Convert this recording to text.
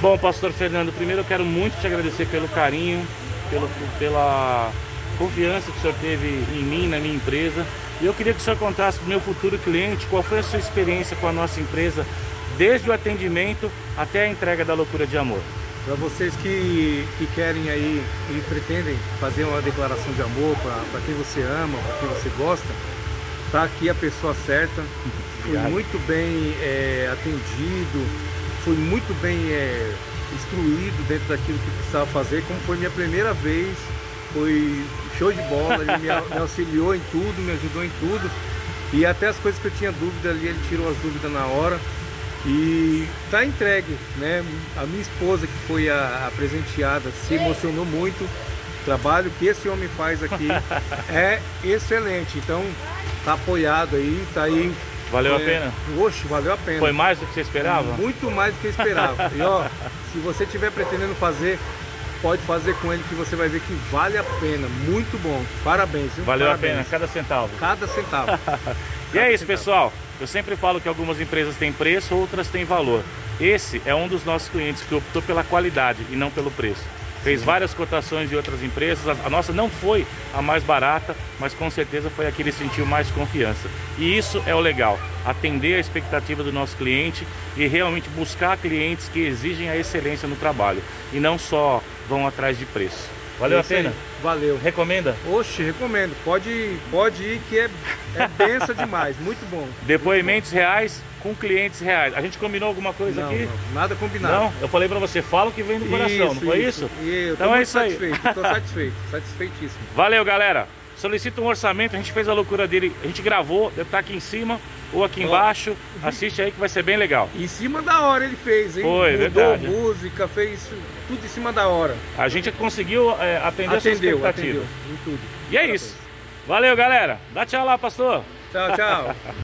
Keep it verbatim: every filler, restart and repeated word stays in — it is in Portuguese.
Bom, pastor Fernando, primeiro eu quero muito te agradecer pelo carinho, pelo, pela confiança que o senhor teve em mim, na minha empresa. E eu queria que o senhor contasse para o meu futuro cliente qual foi a sua experiência com a nossa empresa, desde o atendimento até a entrega da Loucura de Amor. Para vocês que, que querem aí e pretendem fazer uma declaração de amor para quem você ama, para quem você gosta, tá aqui a pessoa certa. Fui muito bem é, atendido, fui muito bem é, instruído dentro daquilo que precisava fazer. Como foi minha primeira vez, foi show de bola, ele me auxiliou em tudo, me ajudou em tudo. E até as coisas que eu tinha dúvida ali, ele tirou as dúvidas na hora. E tá entregue, né? A minha esposa, que foi a, a presenteada, se emocionou muito. O trabalho que esse homem faz aqui é excelente. Então tá apoiado aí, tá aí. Valeu é, a pena? Oxe, valeu a pena. Foi mais do que você esperava? Muito mais do que eu esperava. E ó, se você estiver pretendendo fazer, pode fazer com ele que você vai ver que vale a pena. Muito bom. Parabéns, viu? Valeu Parabéns. a pena, cada centavo. Cada centavo. E é isso, pessoal. Eu sempre falo que algumas empresas têm preço, outras têm valor. Esse é um dos nossos clientes que optou pela qualidade e não pelo preço. Fez várias cotações de outras empresas. A nossa não foi a mais barata, mas com certeza foi a que ele sentiu mais confiança. E isso é o legal, atender a expectativa do nosso cliente e realmente buscar clientes que exigem a excelência no trabalho e não só vão atrás de preço. Valeu a pena? Valeu. Recomenda? Oxe, recomendo. Pode ir, pode ir que é, é benção demais. Muito bom. Depoimentos muito bom. reais com clientes reais. A gente combinou alguma coisa não, aqui? Não, nada combinado. Não? Eu falei pra você, fala o que vem do coração, isso, não foi isso? isso? Eu então é isso aí. Satisfeito, tô satisfeito, satisfeitíssimo. Valeu, galera. Solicita um orçamento, a gente fez a loucura dele, a gente gravou, deve estar aqui em cima ou aqui embaixo, assiste aí que vai ser bem legal. Em cima da hora ele fez, hein? Foi, mudou verdade. música, fez tudo em cima da hora. A gente conseguiu é, atender a sua expectativa. Atendeu, em tudo. E é Parabéns. isso. Valeu, galera. Dá tchau lá, pastor. Tchau, tchau.